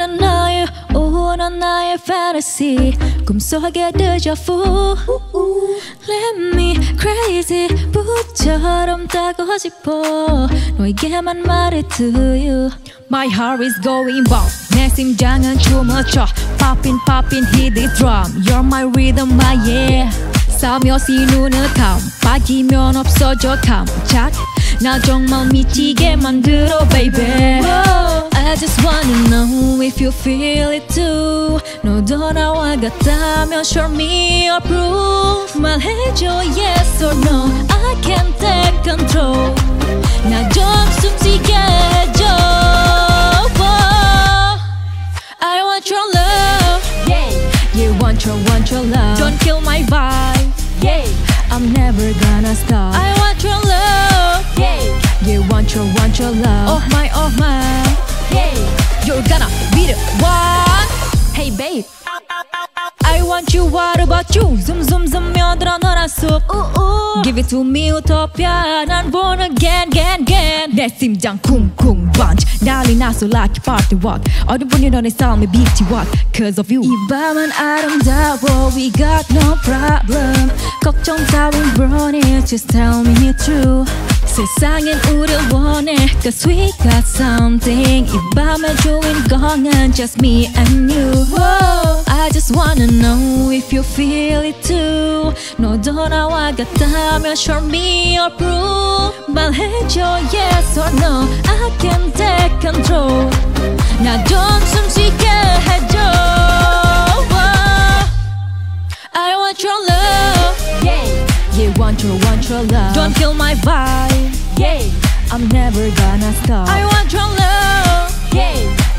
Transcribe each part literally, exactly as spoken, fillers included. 원한 나의 오원한 나의 fantasy 꿈속에 deja vu. Let me crazy 붓처럼 따고 싶어 너에게만 말해 to you My heart is going bump 내 심장은 춤을 춰 Popping popping hit the drum You're my rhythm my yeah 싸며시 눈을 감 빠지면 없어져 깜짝 나 정말 미치게 만들어 baby Whoa. I just wanna know if you feel it too 너도 나와 같다면 show me your proof 말해줘 yes or no I can't take control 나 좀 숨쉬게 해줘 Whoa. I want your love yeah. You want your, want your love Don't kill my vibe yeah. I'm never gonna stop I want your love yeah. You want your, want your love Oh my, oh my Yeah. You're gonna be the one Hey babe I want you, what about you? Zoom zoom zoom 여드러 너란 숲 Give it to me utopia 난 born again again again 내 심장 쿵쿵 bunch 난리 났어 like a party walk 어디 분이 너네 삶의 beauty walk Cause of you 이 밤은 아름다워 We got no problem 걱정 따윈 burning Just tell me it's true 세상엔 우릴 원해 Cause we got something 이 밤의 주인공은 Just me and you Whoa. I just wanna know if you feel it too 너도 나와 같다면 Show me your proof 말해줘 yes or no I can take control 나 좀 숨쉬게 해줘 Whoa. I want your love yeah. You want your, want your love Don't kill my vibe yeah. I'm never gonna stop I want your love yeah.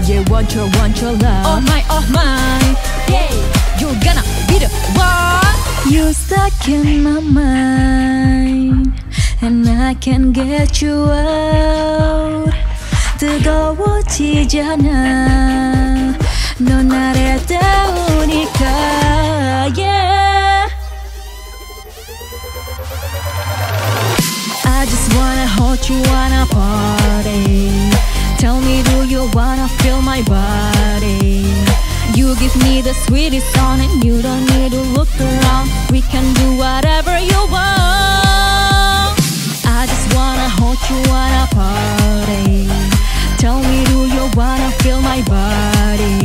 You want your, want your love Oh my, oh my yeah. You're gonna be the one You're stuck in my mind And I can't get you out 뜨거워지잖아 너 나를 때우니까 yeah. I just wanna hold you on a party Tell me do you wanna feel my body You give me the sweetest song And you don't need to look around We can do whatever you want I just wanna hold you on a party Tell me do you wanna feel my body